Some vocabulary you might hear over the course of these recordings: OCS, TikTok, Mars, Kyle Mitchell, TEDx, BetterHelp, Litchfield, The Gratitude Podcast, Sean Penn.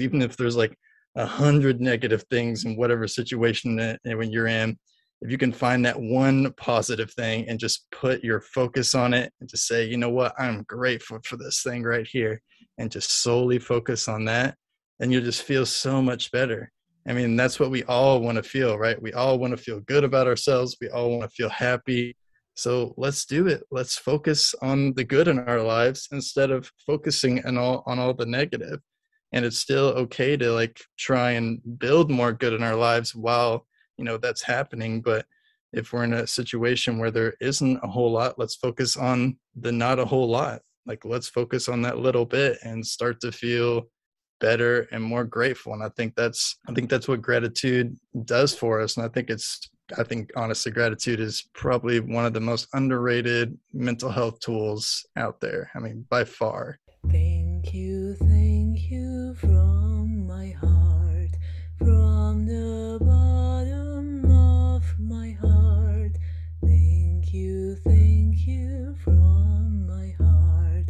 even if there's like 100 negative things in whatever situation that when you're in, if you can find that one positive thing and just put your focus on it and just say, you know what, I'm grateful for this thing right here, and just solely focus on that, and you'll just feel so much better. I mean, that's what we all want to feel, right? We all want to feel good about ourselves. We all want to feel happy. So let's do it. Let's focus on the good in our lives instead of focusing on all the negative. And it's still okay to like try and build more good in our lives while, you know, that's happening. But if we're in a situation where there isn't a whole lot, let's focus on the not a whole lot. Like, let's focus on that little bit and start to feel better and more grateful. And I think that's what gratitude does for us. And I think honestly, gratitude is probably one of the most underrated mental health tools out there. I mean, by far. Thank you from my heart, from the bottom of my heart. Thank you from my heart,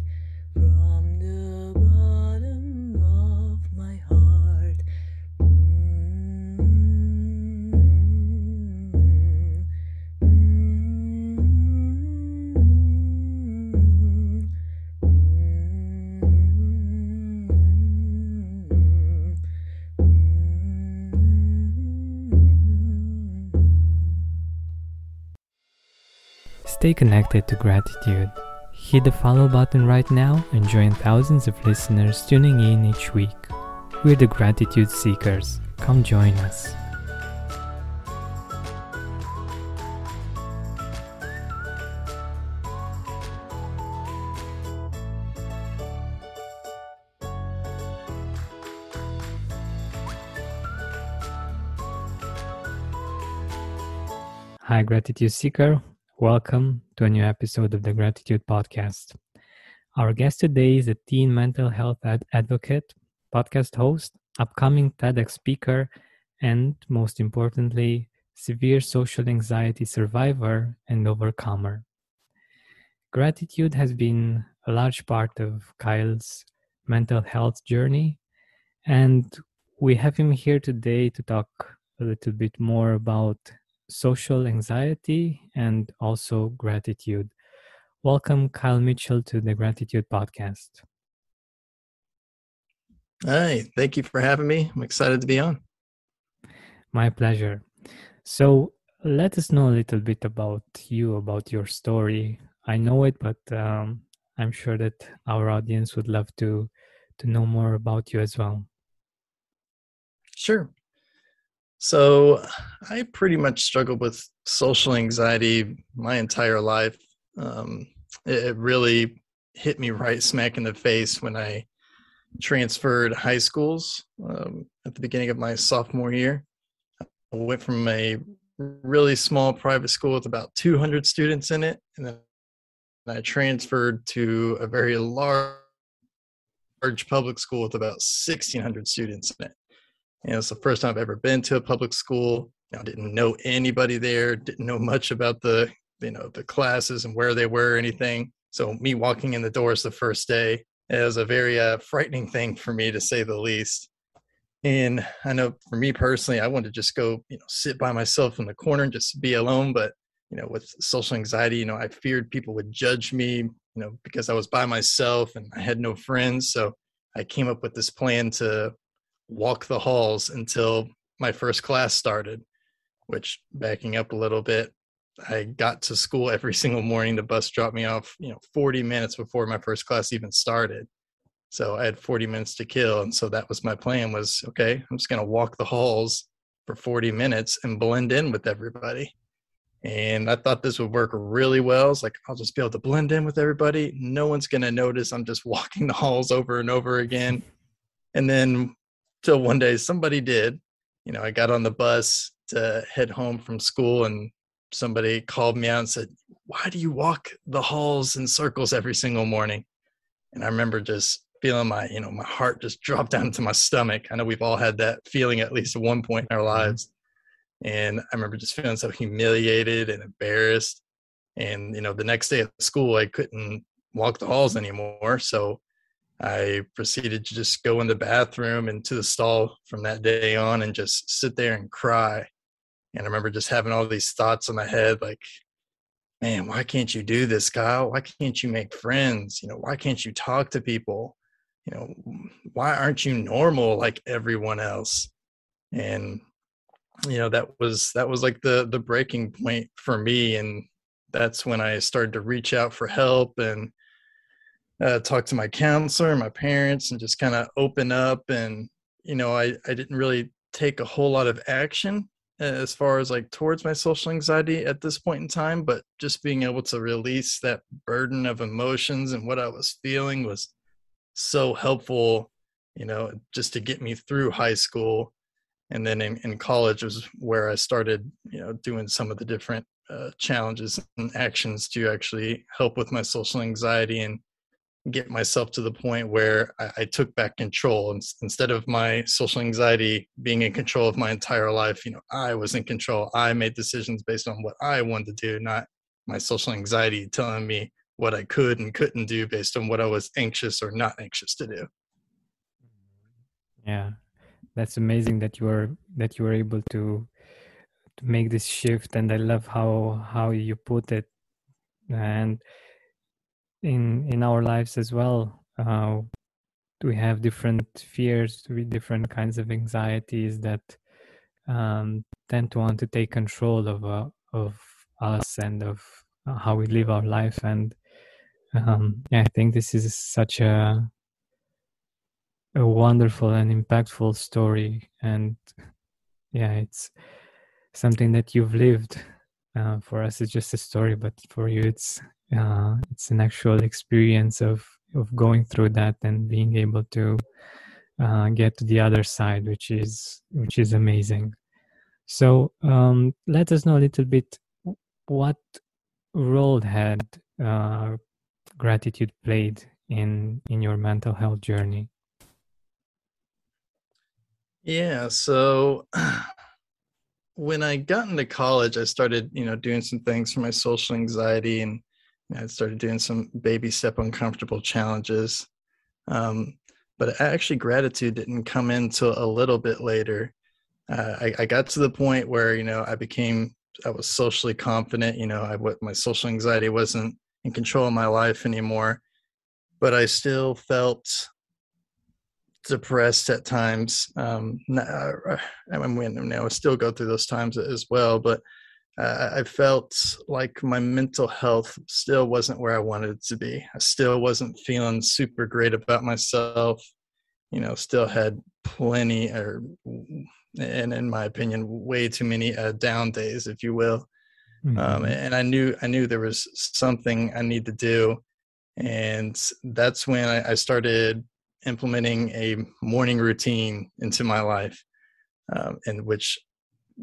from the bottom of my heart. Stay connected to gratitude. Hit the follow button right now and join thousands of listeners tuning in each week. We're the Gratitude Seekers. Come join us. Hi, Gratitude Seeker. Welcome to a new episode of the Gratitude Podcast. Our guest today is a teen mental health advocate, podcast host, upcoming TEDx speaker, and most importantly, severe social anxiety survivor and overcomer. Gratitude has been a large part of Kyle's mental health journey, and we have him here today to talk a little bit more about social anxiety and also gratitude. Welcome, Kyle Mitchell, to the Gratitude Podcast. Hi, thank you for having me. I'm excited to be on. My pleasure. So let us know a little bit about you, about your story. I know it, but I'm sure that our audience would love to know more about you as well. Sure. So I pretty much struggled with social anxiety my entire life. It really hit me right smack in the face when I transferred high schools at the beginning of my sophomore year. I went from a really small private school with about 200 students in it, and then I transferred to a very large public school with about 1,600 students in it. And it's the first time I've ever been to a public school. I didn't know anybody there, didn't know much about the, you know, the classes and where they were or anything. So me walking in the doors the first day, it was a very frightening thing for me, to say the least. And I know for me personally, I wanted to just go, you know, sit by myself in the corner and just be alone. But, you know, with social anxiety, you know, I feared people would judge me, you know, because I was by myself and I had no friends. So I came up with this plan to walk the halls until my first class started, which, backing up a little bit, I got to school every single morning. The bus dropped me off, you know, 40 minutes before my first class even started. So I had 40 minutes to kill. And so that was my plan, was, okay, I'm just going to walk the halls for 40 minutes and blend in with everybody. And I thought this would work really well. It's like, I'll just be able to blend in with everybody. No one's going to notice I'm just walking the halls over and over again. And then till one day somebody did. You know, I got on the bus to head home from school and somebody called me out and said, "Why do you walk the halls in circles every single morning?" And I remember just feeling my, you know, my heart just dropped down to my stomach. I know we've all had that feeling at least at one point in our lives. And I remember just feeling so humiliated and embarrassed. And, you know, the next day at school, I couldn't walk the halls anymore. So I proceeded to just go in the bathroom and to the stall from that day on and just sit there and cry. And I remember just having all these thoughts in my head, like, man, why can't you do this, Kyle? Why can't you make friends? You know, why can't you talk to people? You know, why aren't you normal like everyone else? And, you know, that was like the breaking point for me. And that's when I started to reach out for help and talk to my counselor, my parents, and just kind of open up. And, you know, I didn't really take a whole lot of action as far as like towards my social anxiety at this point in time, but just being able to release that burden of emotions and what I was feeling was so helpful, you know, just to get me through high school. And then in college was where I started, you know, doing some of the different challenges and actions to actually help with my social anxiety and get myself to the point where I took back control. And instead of my social anxiety being in control of my entire life, you know, I was in control. I made decisions based on what I wanted to do, not my social anxiety telling me what I could and couldn't do based on what I was anxious or not anxious to do. Yeah. That's amazing that you were able to make this shift. And I love how you put it. And in our lives as well, we have different fears, different kinds of anxieties that tend to want to take control of us and of how we live our life. And I think this is such a wonderful and impactful story. And yeah, it's something that you've lived. For us, it's just a story, but for you, it's an actual experience of going through that and being able to get to the other side, which is amazing. So let us know a little bit what role had gratitude played in your mental health journey. Yeah, so when I got into college, I started, you know, doing some things for my social anxiety, and I started doing some baby step uncomfortable challenges. But actually gratitude didn't come in till a little bit later. I got to the point where, you know, I was socially confident, you know, my social anxiety wasn't in control of my life anymore, but I still felt depressed at times. I still go through those times as well, but I felt like my mental health still wasn't where I wanted it to be. I still wasn't feeling super great about myself, you know, still had plenty and in my opinion, way too many down days, if you will. Mm-hmm. And I knew there was something I need to do. And that's when I started implementing a morning routine into my life, in which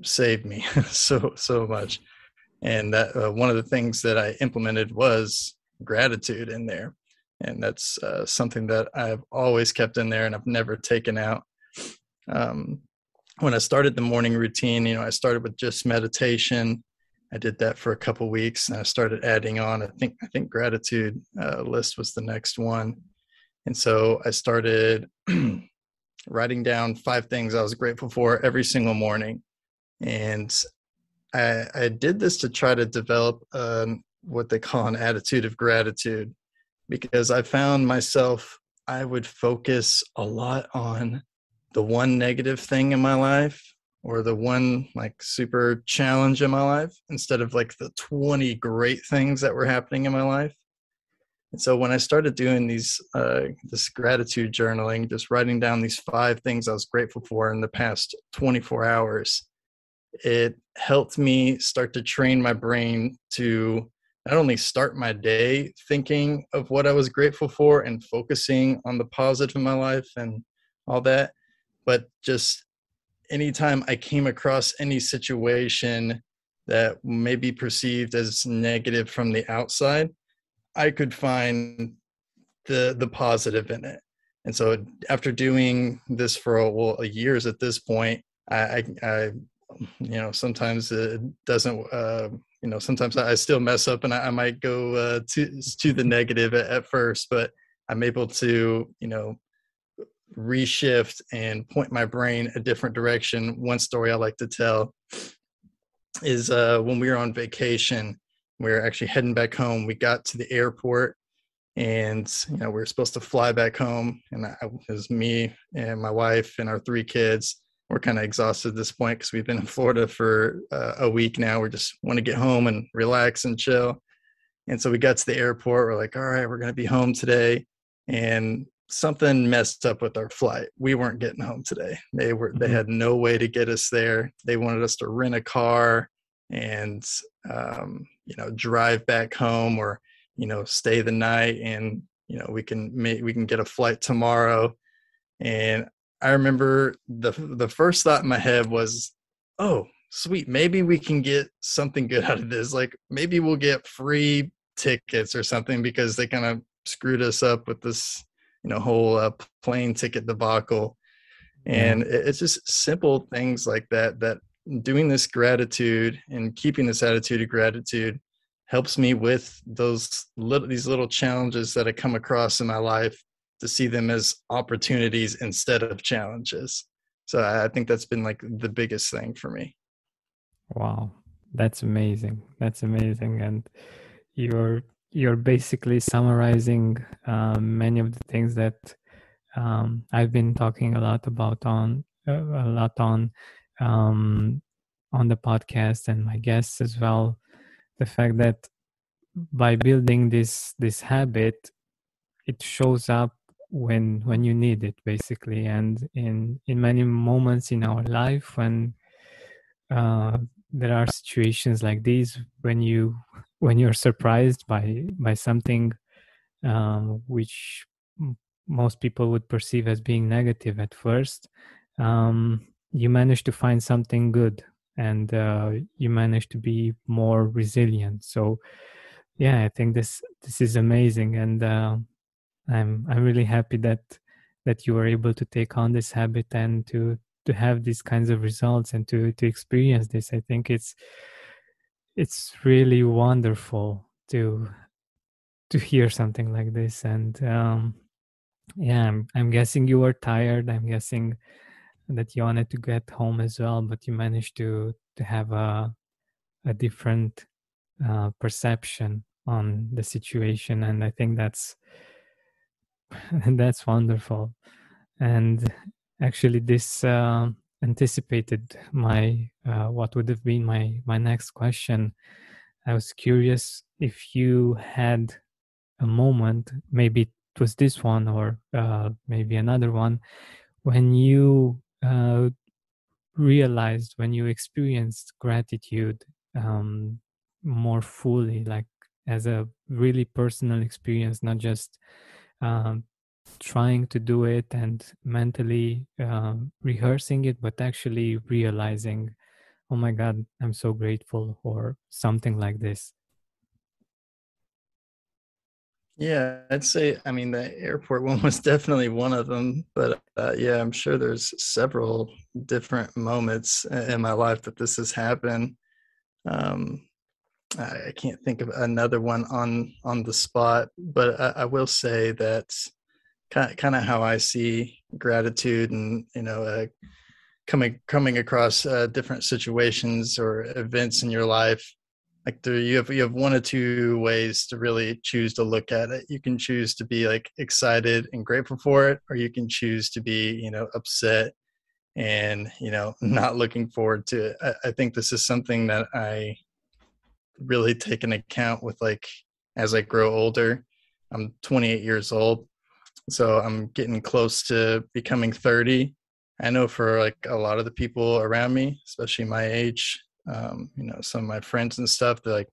saved me so much. And that one of the things that I implemented was gratitude in there, and that's something that I've always kept in there and I've never taken out. When I started the morning routine, you know, I started with just meditation. I did that for a couple of weeks, and I started adding on, I think gratitude list was the next one. And so I started writing down 5 things I was grateful for every single morning. And I did this to try to develop what they call an attitude of gratitude, because I found myself, I would focus a lot on the one negative thing in my life or the one like super challenge in my life instead of like the 20 great things that were happening in my life. And so when I started doing this gratitude journaling, just writing down these 5 things I was grateful for in the past 24 hours, it helped me start to train my brain to not only start my day thinking of what I was grateful for and focusing on the positive in my life and all that, but just anytime I came across any situation that may be perceived as negative from the outside, I could find the positive in it. And so after doing this for years at this point, I you know, sometimes it doesn't, you know, sometimes I still mess up and I might go to the negative at first, but I'm able to, you know, reshift and point my brain a different direction. One story I like to tell is when we were on vacation, we were actually heading back home. We got to the airport and, you know, we were supposed to fly back home. And it was me and my wife and our three kids. We're kind of exhausted at this point because we've been in Florida for a week now. We just want to get home and relax and chill. And so we got to the airport. We're like, all right, we're going to be home today. And something messed up with our flight. We weren't getting home today. They had no way to get us there. They wanted us to rent a car and, you know, drive back home or, you know, stay the night and, you know, we can get a flight tomorrow. And I remember the first thought in my head was, oh, sweet. Maybe we can get something good out of this. Like maybe we'll get free tickets or something because they kind of screwed us up with this, you know, whole plane ticket debacle. And it's just simple things like that, that doing this gratitude and keeping this attitude of gratitude helps me with these little challenges that I come across in my life to see them as opportunities instead of challenges. So I think that's been like the biggest thing for me. Wow. That's amazing. That's amazing. And you're basically summarizing many of the things that I've been talking a lot on the podcast and my guests as well. The fact that by building this habit, it shows up when you need it, basically, and in many moments in our life when there are situations like these when you're surprised by something which most people would perceive as being negative at first, you manage to find something good and you manage to be more resilient. So yeah, I think this is amazing, and I'm really happy that you were able to take on this habit and to have these kinds of results and to experience this. I think it's really wonderful to hear something like this. And yeah, I'm guessing you were tired. I'm guessing that you wanted to get home as well, but you managed to have a different perception on the situation. And I think that's wonderful. And actually this anticipated my what would have been my next question. I was curious if you had a moment, maybe it was this one or maybe another one, when you realized, when you experienced gratitude more fully, like as a really personal experience, not just trying to do it and mentally rehearsing it, but actually realizing, oh my God, I'm so grateful, or something like this. Yeah, I'd say, I mean, the airport one was definitely one of them, but yeah, I'm sure there's several different moments in my life that this has happened. I can't think of another one on the spot, but I will say that kind of how I see gratitude and, you know, coming across different situations or events in your life. Like you have one or two ways to really choose to look at it. You can choose to be like excited and grateful for it, or you can choose to be, you know, upset and, you know, not looking forward to it. I think this is something that I really take into account with, like, as I grow older. I'm 28 years old, so I'm getting close to becoming 30. I know for like a lot of the people around me, especially my age, you know, some of my friends and stuff, they're like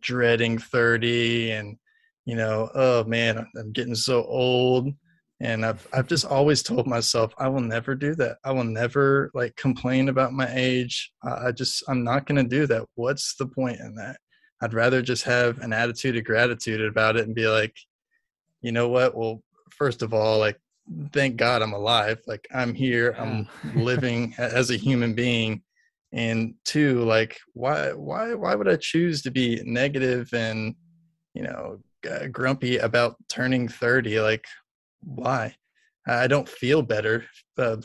dreading 30 and, you know, oh man, I'm getting so old. And I've just always told myself, I will never do that. I will never like complain about my age. I'm not going to do that. What's the point in that? I'd rather just have an attitude of gratitude about it and be like, you know what? Well, first of all, like, thank God I'm alive. Like, I'm here, I'm living as a human being. And two, like, why would I choose to be negative and, you know, grumpy about turning 30. Like, why? I don't feel better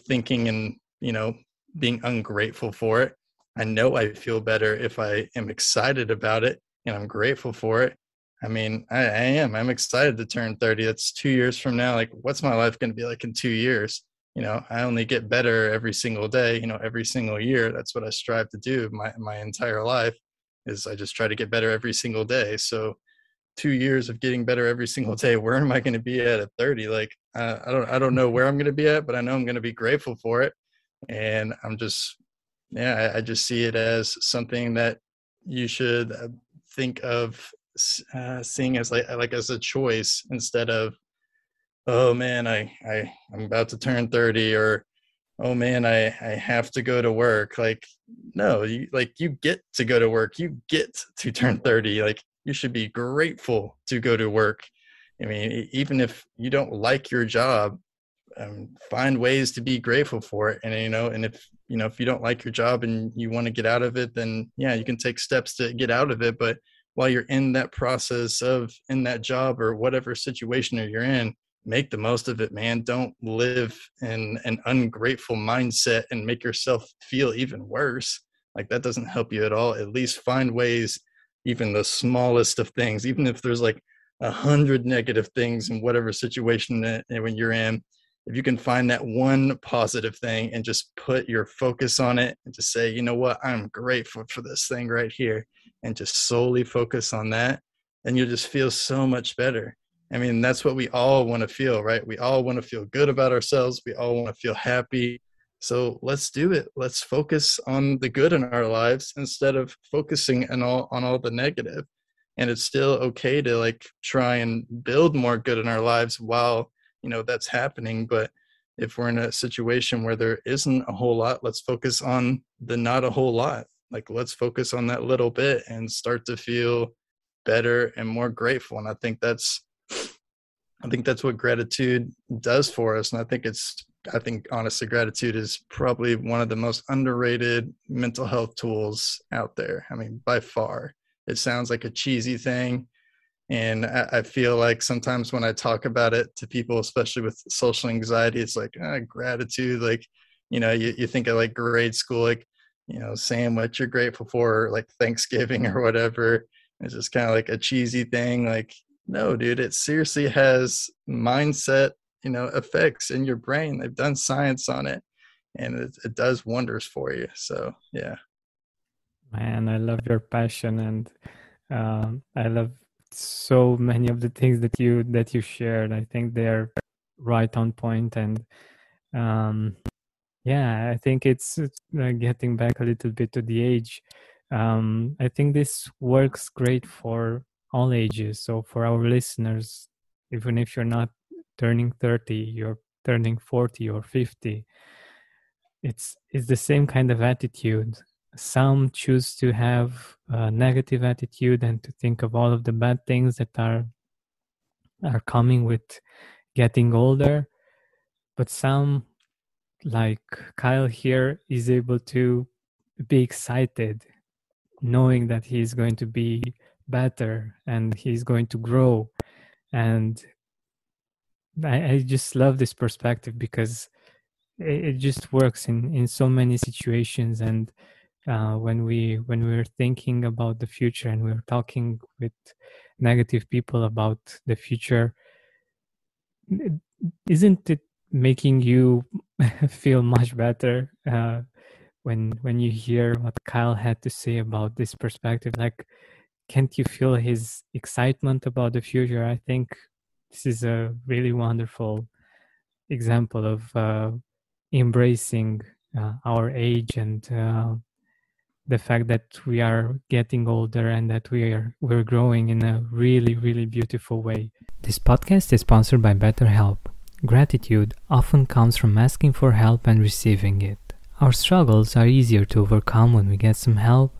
thinking and, you know, being ungrateful for it. I know I feel better if I am excited about it and I'm grateful for it. I mean, I'm excited to turn 30. That's 2 years from now. Like, what's my life going to be like in 2 years? You know, I only get better every single day, you know, every single year. That's what I strive to do. My entire life is I just try to get better every single day. So 2 years of getting better every single day, where am I going to be at 30? Like, I don't know where I'm going to be at, but I know I'm going to be grateful for it. And I'm just, yeah, I just see it as something that you should think of seeing as like as a choice, instead of, oh man, I'm about to turn 30, or oh man, I have to go to work. Like, no, you get to go to work. You get to turn 30. Like, you should be grateful to go to work. I mean, even if you don't like your job, find ways to be grateful for it. And, you know, and if you don't like your job and you want to get out of it, then yeah, you can take steps to get out of it. But while you're in that process of in that job or whatever situation that you're in, make the most of it, man. Don't live in an ungrateful mindset and make yourself feel even worse. Like, that doesn't help you at all. At least find ways, even the smallest of things, even if there's like 100 negative things in whatever situation that when you're in, if you can find that one positive thing and just put your focus on it and just say, you know what, I'm grateful for this thing right here, and just solely focus on that, and you'll just feel so much better. I mean, that's what we all want to feel, right? We all want to feel good about ourselves. We all want to feel happy. So let's do it. Let's focus on the good in our lives instead of focusing on all the negative. And it's still okay to like try and build more good in our lives while, you know, that's happening. But if we're in a situation where there isn't a whole lot, let's focus on the not a whole lot. Like, let's focus on that little bit and start to feel better and more grateful. And I think that's what gratitude does for us. And I think honestly, gratitude is probably one of the most underrated mental health tools out there. I mean, by far. It sounds like a cheesy thing. And I feel like sometimes when I talk about it to people, especially with social anxiety, it's like gratitude. Like, you know, you think of like grade school, like, you know, saying what you're grateful for, or like Thanksgiving or whatever. It's just kind of like a cheesy thing. Like, no, dude, it seriously has mindset, you know, effects in your brain. They've done science on it, and it does wonders for you. So, yeah. Man, I love your passion, and I love so many of the things that you shared. I think they're right on point, and yeah, I think it's getting back a little bit to the age. I think this works great for all ages. So for our listeners, even if you're not turning 30, you're turning 40 or 50, it's the same kind of attitude. Some choose to have a negative attitude and to think of all of the bad things that are coming with getting older. But some, like Kyle here, is able to be excited, knowing that he is going to be better and he's going to grow. And I just love this perspective, because it just works in so many situations. And when we're thinking about the future and we're talking with negative people about the future, isn't it making you feel much better when you hear what Kyle had to say about this perspective? Like, can't you feel his excitement about the future? I think this is a really wonderful example of embracing our age and the fact that we are getting older and that we're growing in a really, really beautiful way. This podcast is sponsored by BetterHelp. Gratitude often comes from asking for help and receiving it. Our struggles are easier to overcome when we get some help,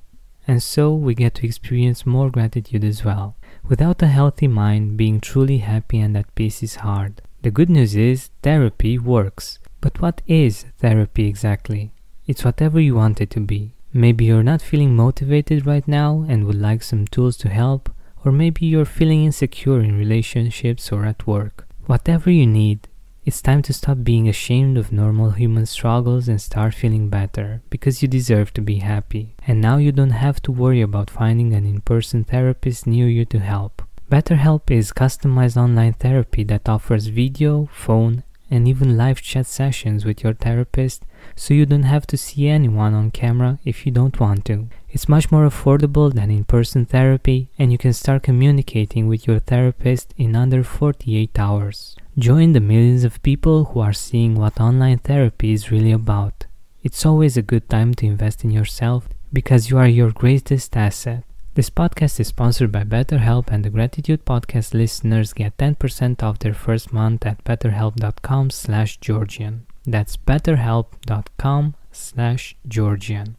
and so we get to experience more gratitude as well. Without a healthy mind, being truly happy and at peace is hard. The good news is therapy works. But what is therapy exactly? It's whatever you want it to be. Maybe you're not feeling motivated right now and would like some tools to help, or maybe you're feeling insecure in relationships or at work. Whatever you need, it's time to stop being ashamed of normal human struggles and start feeling better, because you deserve to be happy. And now you don't have to worry about finding an in-person therapist near you to help. BetterHelp is customized online therapy that offers video, phone, and even live chat sessions with your therapist, so you don't have to see anyone on camera if you don't want to. It's much more affordable than in-person therapy, and you can start communicating with your therapist in under 48 hours. Join the millions of people who are seeing what online therapy is really about. It's always a good time to invest in yourself, because you are your greatest asset. This podcast is sponsored by BetterHelp, and the Gratitude Podcast listeners get 10% off their first month at betterhelp.com/Georgian. That's betterhelp.com/Georgian.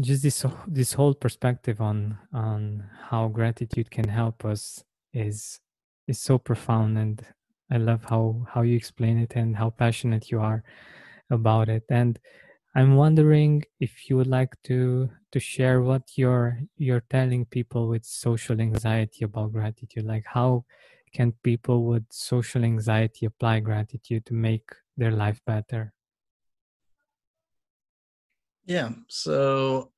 Just this whole perspective on how gratitude can help us is so profound, and I love how you explain it and how passionate you are about it. And I'm wondering if you would like to share what you're telling people with social anxiety about gratitude. Like, how can people with social anxiety apply gratitude to make their life better? Yeah. So,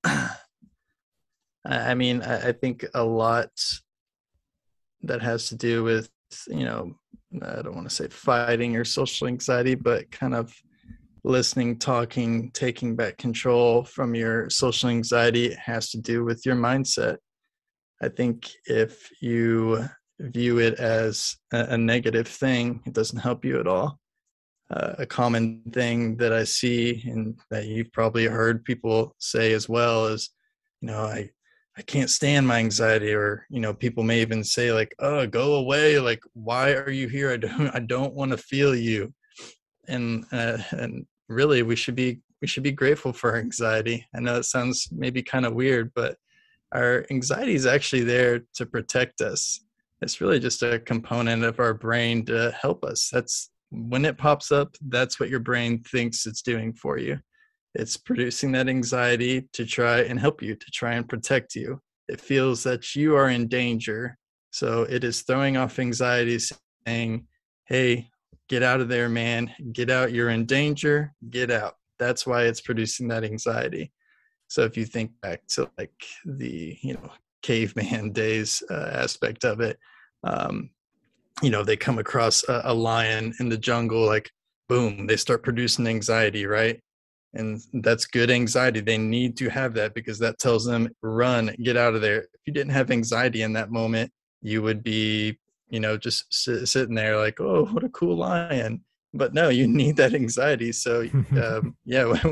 I mean, I think a lot that has to do with, I don't want to say fighting your social anxiety, but kind of listening, talking, taking back control from your social anxiety. It has to do with your mindset. I think if you view it as a negative thing, it doesn't help you at all. A common thing that I see, and that you've probably heard people say as well, is, I can't stand my anxiety. Or, people may even say like, oh, go away. Like, why are you here? I don't want to feel you. And really, we should be grateful for our anxiety. I know it sounds maybe kind of weird, but our anxiety is actually there to protect us. It's really just a component of our brain to help us. That's when it pops up, that's what your brain thinks it's doing for you. It's producing that anxiety to try and help you, to try and protect you. It feels that you are in danger. So it is throwing off anxiety, saying, hey, get out of there, man. Get out. You're in danger. Get out. That's why it's producing that anxiety. So if you think back to like the, caveman days aspect of it, they come across a lion in the jungle, like, boom, they start producing anxiety, right? And that's good anxiety. They need to have that, because that tells them, run, get out of there. If you didn't have anxiety in that moment, you would be just sitting there like, oh, what a cool lion. But no, you need that anxiety. So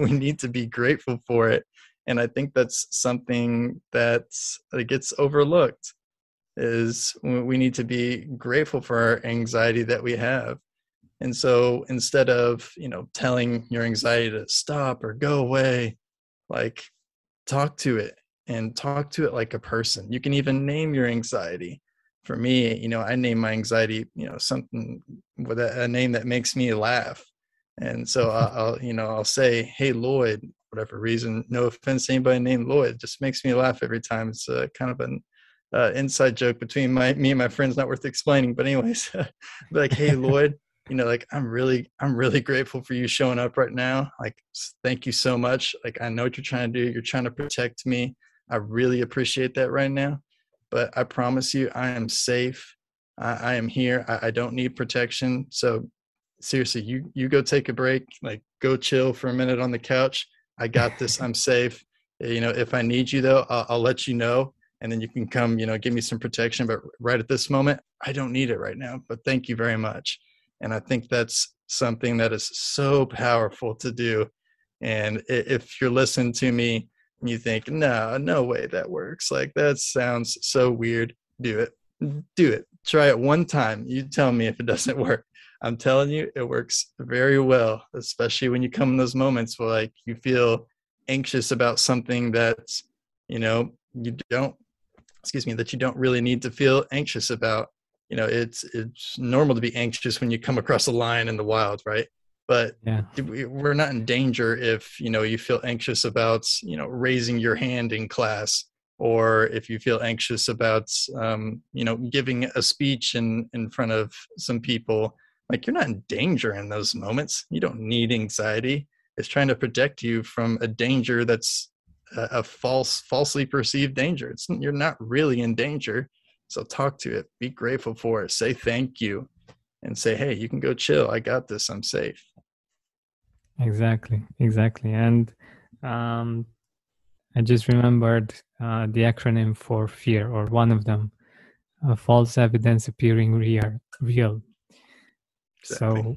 we need to be grateful for it. And I think that's something that gets overlooked, is we need to be grateful for our anxiety that we have. And so instead of, telling your anxiety to stop or go away, like, talk to it, and talk to it like a person. You can even name your anxiety. For me, I name my anxiety, something with a name that makes me laugh. And so I'll say, hey, Lloyd, whatever reason, no offense to anybody named Lloyd, just makes me laugh every time. It's kind of an inside joke between me and my friends, not worth explaining. But anyways, like, hey, Lloyd, I'm really grateful for you showing up right now. Like, thank you so much. Like, I know what you're trying to do. You're trying to protect me. I really appreciate that right now. But I promise you, I am safe. I am here. I don't need protection. So seriously, you go take a break, like, go chill for a minute on the couch. I got this. I'm safe. If I need you though, I'll let you know. And then you can come, give me some protection. But right at this moment, I don't need it right now. But thank you very much. And I think that's something that is so powerful to do. And if you're listening to me, you think, no way that works. Like, that sounds so weird. Do it. Try it one time. You tell me if it doesn't work. I'm telling you, it works very well, especially when you come in those moments where, like, you feel anxious about something that's, that you don't really need to feel anxious about. It's normal to be anxious when you come across a lion in the wild, right? But yeah, we're not in danger if, you feel anxious about, raising your hand in class or if you feel anxious about, giving a speech in front of some people, like, you're not in danger in those moments. You don't need anxiety. It's trying to protect you from a danger that's a falsely perceived danger. You're not really in danger. So talk to it, be grateful for it, say thank you, and say, hey, you can go chill. I got this. I'm safe. Exactly. And I just remembered the acronym for fear, or one of them, false evidence appearing real. Exactly. So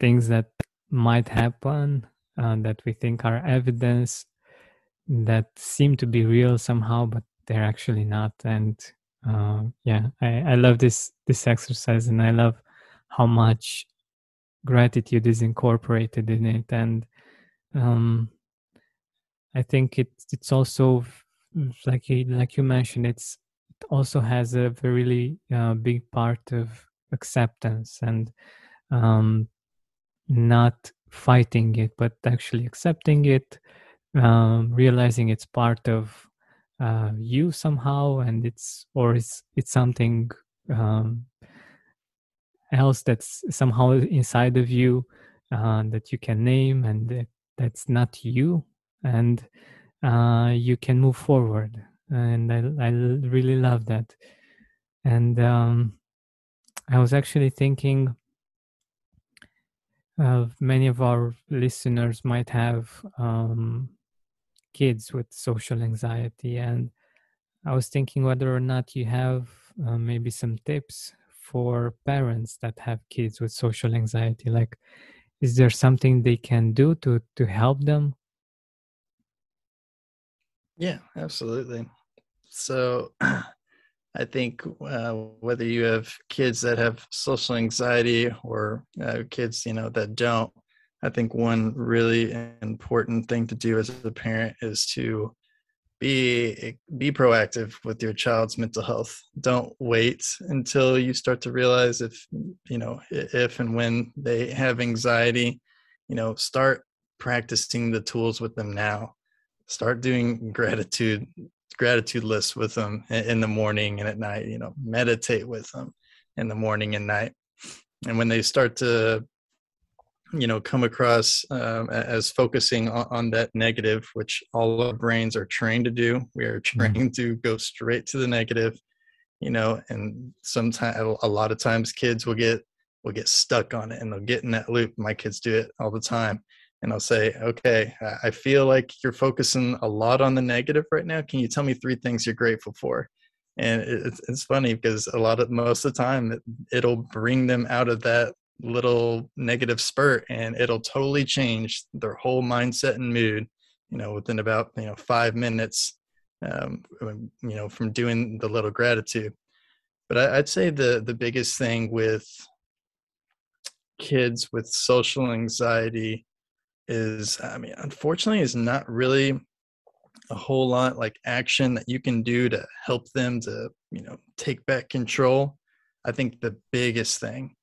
things that might happen that we think are evidence that seem to be real somehow, but they're actually not. And I love this exercise, and I love how much gratitude is incorporated in it. And I think it's also, like you mentioned, it also has a really big part of acceptance and not fighting it, but actually accepting it, realizing it's part of you somehow, and it's something else that's somehow inside of you that you can name, and that's not you, and you can move forward. And I really love that. And I was actually thinking many of our listeners might have kids with social anxiety, and I was thinking whether or not you have maybe some tips for parents that have kids with social anxiety. Like, is there something they can do to help them? Yeah, absolutely. So I think whether you have kids that have social anxiety or kids, that don't, I think one really important thing to do as a parent is to be proactive with your child's mental health. Don't wait until you start to realize if and when they have anxiety. Start practicing the tools with them now. Start doing gratitude lists with them in the morning and at night, meditate with them in the morning and night. And when they start to come across as focusing on that negative, which all our brains are trained to do. We are trained to go straight to the negative, and sometimes, a lot of times, kids will get stuck on it, and they'll get in that loop. My kids do it all the time. And I'll say, okay, I feel like you're focusing a lot on the negative right now. Can you tell me 3 things you're grateful for? And it's funny because most of the time it'll bring them out of that little negative spurt, and it'll totally change their whole mindset and mood, within about 5 minutes, from doing the little gratitude. But I'd say the biggest thing with kids with social anxiety is, unfortunately, is not really a whole lot like action that you can do to help them to take back control. I think the biggest thing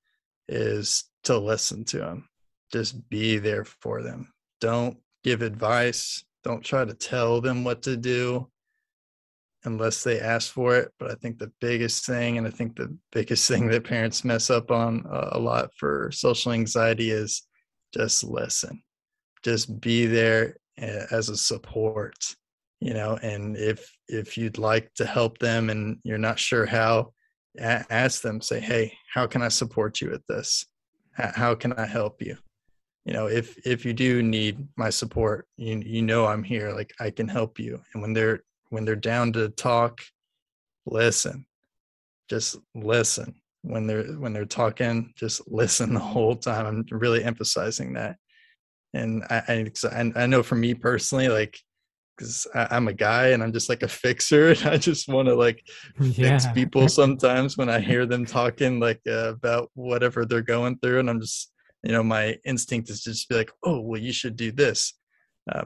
is to listen to them. Just be there for them. Don't give advice. Don't try to tell them what to do unless they ask for it. But I think the biggest thing that parents mess up on a lot for social anxiety is just listen. Just be there as a support, and if you'd like to help them and you're not sure how, ask them, say, hey, how can I support you with this? How can I help you? If you do need my support, I'm here, like I can help you. And when they're down to talk, listen, just listen. When they're talking, just listen the whole time. I'm really emphasizing that. And I know for me personally, like, because I'm a guy and I'm just like a fixer, and I just want to fix people sometimes when I hear them talking about whatever they're going through, and I'm just, my instinct is just be like, oh, well, you should do this.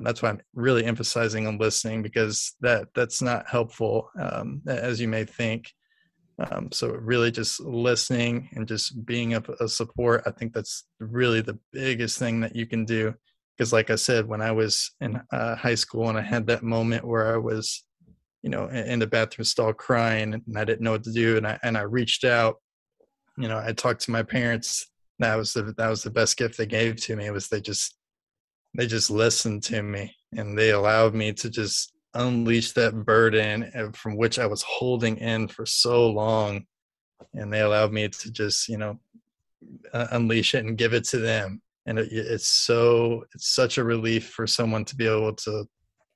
That's why I'm really emphasizing on listening, because that's not helpful as you may think. So really just listening and just being a support. I think that's really the biggest thing that you can do. Because like I said, when I was in high school and I had that moment where I was you know, in the bathroom stall crying, and I didn't know what to do. And I reached out, you know, I talked to my parents. That was the best gift they gave to me, was they just listened to me, and they allowed me to just unleash that burden from which I was holding in for so long. And they allowed me to just, you know, unleash it and give it to them. And it's such a relief for someone to be able to,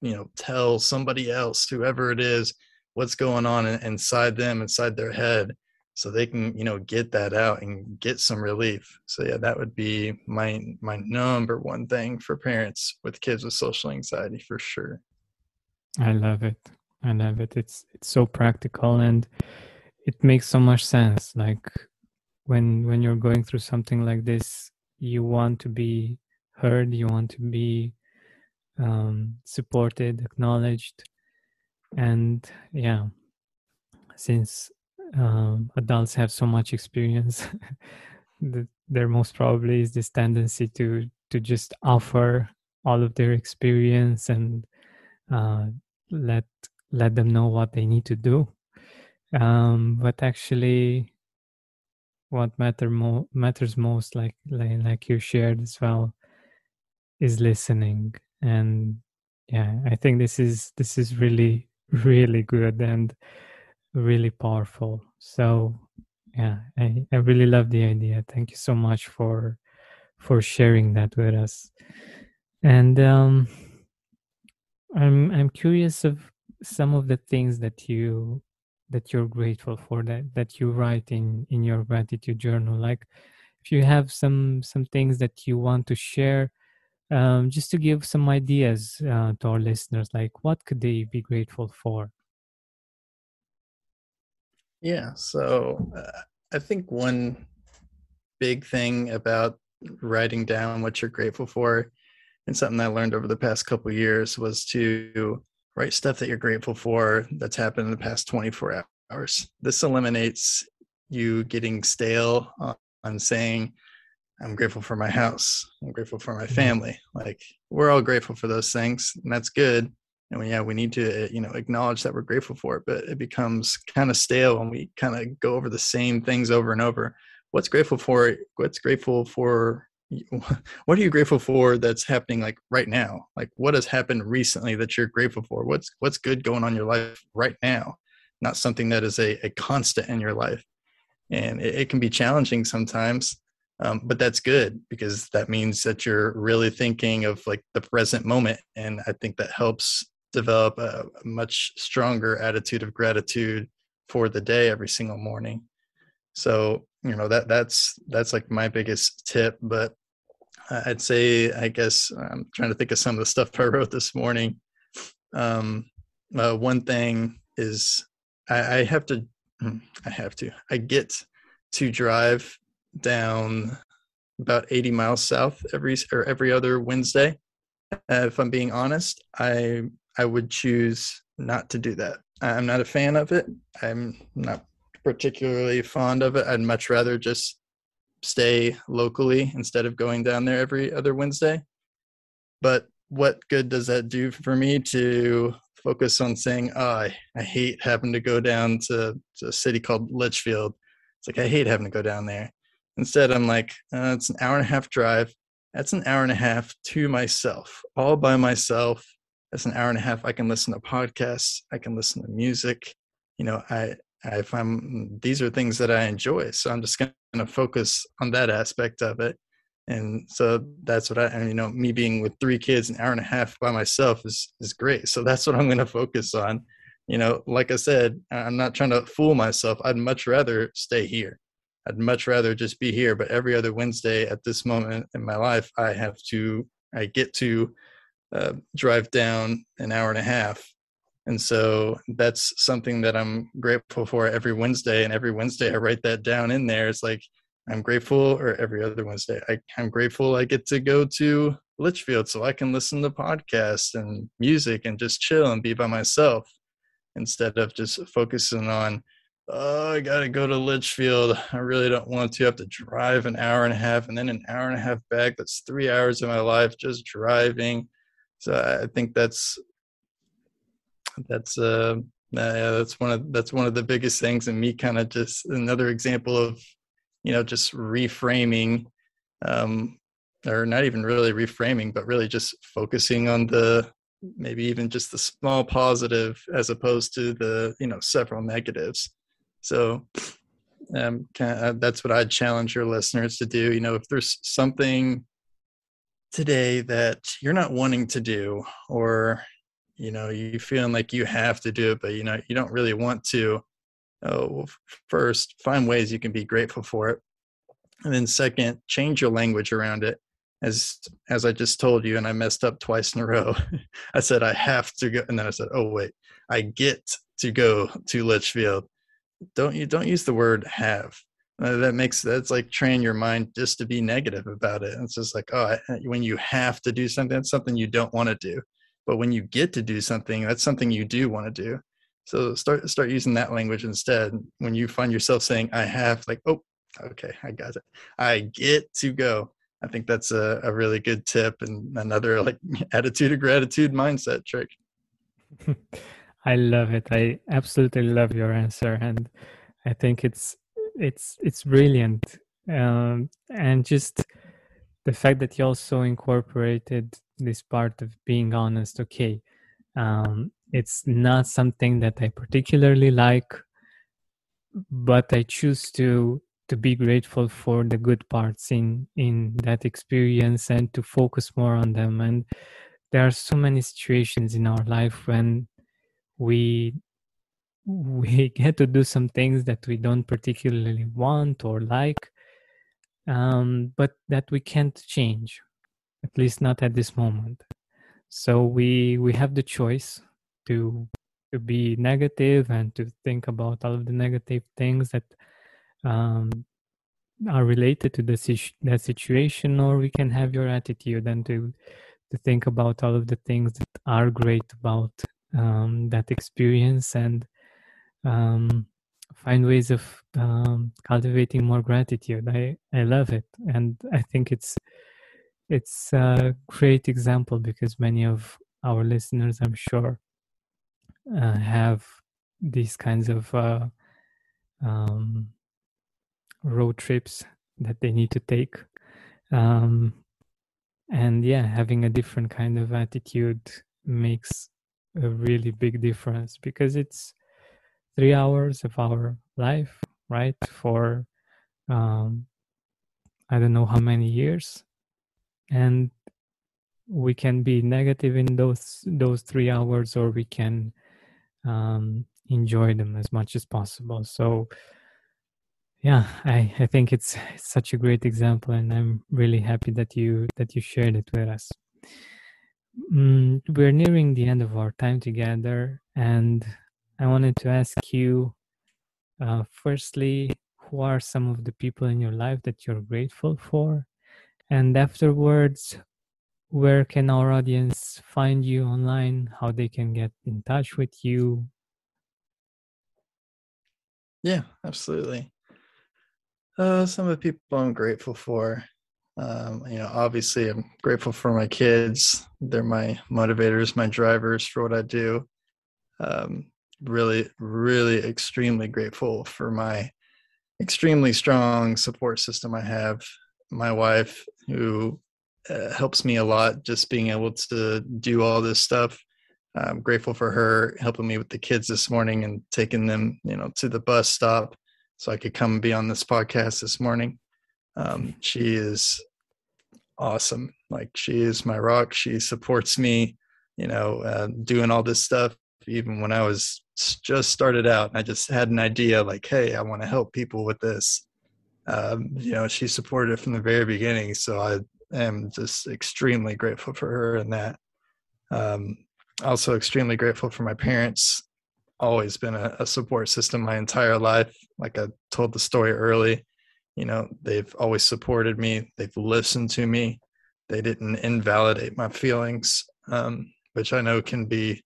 you know, tell somebody else, whoever it is, what's going on inside them, inside their head, so they can, you know, get that out and get some relief. So yeah, that would be my number one thing for parents with kids with social anxiety, for sure. I love it. I love it. It's so practical, and it makes so much sense. Like when you're going through something like this, you want to be heard, you want to be supported, acknowledged. And yeah, since adults have so much experience, there most probably is this tendency to just offer all of their experience and let them know what they need to do. But actually, what matters most, like you shared as well, is listening. And yeah, I think this is really, really good and really powerful. So yeah, I really love the idea. Thank you so much for sharing that with us. And I'm curious of some of the things that you're grateful for, that you write in your gratitude journal. Like if you have some things that you want to share, just to give some ideas to our listeners, like what could they be grateful for? Yeah, so I think one big thing about writing down what you're grateful for, and something I learned over the past couple of years, was to write stuff that you're grateful for that's happened in the past 24 hours. This eliminates you getting stale on saying, I'm grateful for my house, I'm grateful for my family. Like, we're all grateful for those things, and that's good. And we need to, you know, acknowledge that we're grateful for it, but it becomes kind of stale when we kind of go over the same things over and over. What are you grateful for that's happening like right now? Like what has happened recently that you're grateful for? What's good going on in your life right now? Not something that is a constant in your life. And it can be challenging sometimes, but that's good, because that means that you're really thinking of like the present moment. And I think that helps develop a much stronger attitude of gratitude for the day every single morning. So, you know, that's like my biggest tip. But I'd say, I guess I'm trying to think of some of the stuff I wrote this morning. One thing is I get to drive down about 80 miles south every other Wednesday. If I'm being honest, I would choose not to do that. I'm not a fan of it. I'm not particularly fond of it. I'd much rather just stay locally instead of going down there every other Wednesday. But what good does that do for me to focus on saying, I hate having to go down to a city called Litchfield. It's like, I hate having to go down there. Instead, I'm like, it's an hour and a half drive. That's an hour and a half to myself, all by myself. That's an hour and a half. I can listen to podcasts. I can listen to music. You know, these are things that I enjoy, so I'm just going to focus on that aspect of it. And so that's what I mean, you know, me being with 3 kids, an hour and a half by myself is great. So that's what I'm going to focus on. You know, like I said, I'm not trying to fool myself. I'd much rather stay here. I'd much rather just be here. But every other Wednesday at this moment in my life, I get to drive down an hour and a half. And so that's something that I'm grateful for every Wednesday. And every Wednesday I write that down in there. It's like, I'm grateful, or every other Wednesday, I'm grateful I get to go to Litchfield so I can listen to podcasts and music and just chill and be by myself, instead of just focusing on, I got to go to Litchfield. I really don't want to have to drive an hour and a half and then an hour and a half back. That's 3 hours of my life just driving. So I think that's Yeah, that's one of the biggest things, and me kind of just another example of, just reframing, or not even really reframing, but really just focusing on the maybe even just the small positive as opposed to the, several negatives. So that's what I'd challenge your listeners to do. If there's something today that you're not wanting to do, or you're feeling like you have to do it, but you don't really want to, first, find ways you can be grateful for it. And then second, change your language around it. As I just told you, and I messed up twice in a row. I said, I have to go. And then I said, oh, wait, I get to go to Litchfield. Don't use the word have. That's like train your mind just to be negative about it. And it's just like, when you have to do something, that's something you don't want to do. But when you get to do something, that's something you do want to do. So start using that language instead. When you find yourself saying, I have, like, oh, okay, I got it. I get to go. I think that's a really good tip, and another like attitude of gratitude mindset trick. I love it. I absolutely love your answer. And I think it's brilliant. And just the fact that you also incorporated this part of being honest. Okay. It's not something that I particularly like, but I choose to be grateful for the good parts in that experience and to focus more on them. And there are so many situations in our life when we get to do some things that we don't particularly want or like, but that we can't change, at least not at this moment. So we have the choice to be negative and to think about all of the negative things that are related to that situation, or we can have your attitude and to think about all of the things that are great about that experience, and find ways of cultivating more gratitude. I love it, and I think it's a great example, because many of our listeners, I'm sure, have these kinds of road trips that they need to take, and having a different kind of attitude makes a really big difference, because it's 3 hours of our life, right, for I don't know how many years, and we can be negative in those 3 hours, or we can enjoy them as much as possible. So I think it's such a great example, and I'm really happy that you shared it with us. We're nearing the end of our time together, and I wanted to ask you, firstly, who are some of the people in your life that you're grateful for? And afterwards, where can our audience find you online, how they can get in touch with you? Yeah, absolutely. Some of the people I'm grateful for, obviously I'm grateful for my kids. They're my motivators, my drivers for what I do. Really, really extremely grateful for my extremely strong support system I have. My wife, who helps me a lot, just being able to do all this stuff. I'm grateful for her helping me with the kids this morning and taking them, to the bus stop, so I could come and be on this podcast this morning. She is awesome. Like, she is my rock. She supports me, doing all this stuff. Even when I was just started out and I just had an idea like, hey, I want to help people with this. She supported it from the very beginning. So I am just extremely grateful for her and that. Also extremely grateful for my parents. Always been a support system my entire life. Like I told the story early, they've always supported me. They've listened to me. They didn't invalidate my feelings, which I know can be,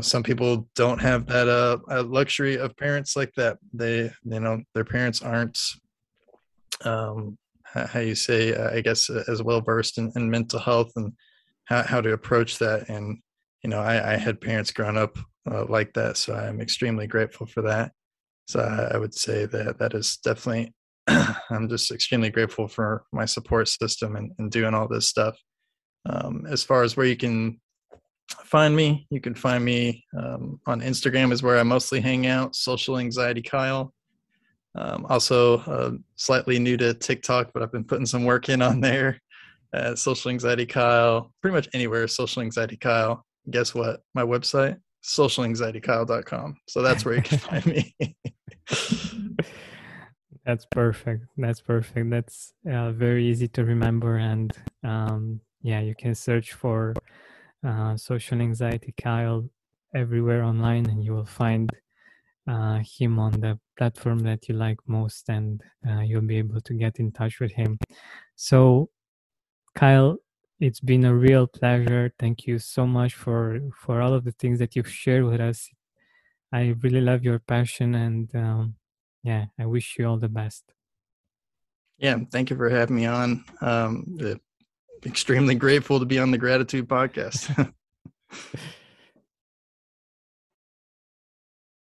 some people don't have that luxury of parents like that. They, their parents aren't, I guess, as well versed in mental health and how to approach that. And, I had parents growing up like that. So I'm extremely grateful for that. So I would say that that is definitely, I'm just extremely grateful for my support system and doing all this stuff. As far as where you can find me, you can find me on Instagram is where I mostly hang out, Social Anxiety Kyle. Also slightly new to TikTok, but I've been putting some work in on there. Social Anxiety Kyle, pretty much anywhere, Social Anxiety Kyle. Guess what? My website, socialanxietykyle.com. So that's where you can find me. That's perfect. That's perfect. That's very easy to remember. And yeah, you can search for Social Anxiety Kyle everywhere online, and you will find him on the platform that you like most, and you'll be able to get in touch with him. So Kyle, it's been a real pleasure. Thank you so much for all of the things that you've shared with us. I really love your passion, and yeah, I wish you all the best. Yeah, thank you for having me on. Extremely grateful to be on the Gratitude Podcast.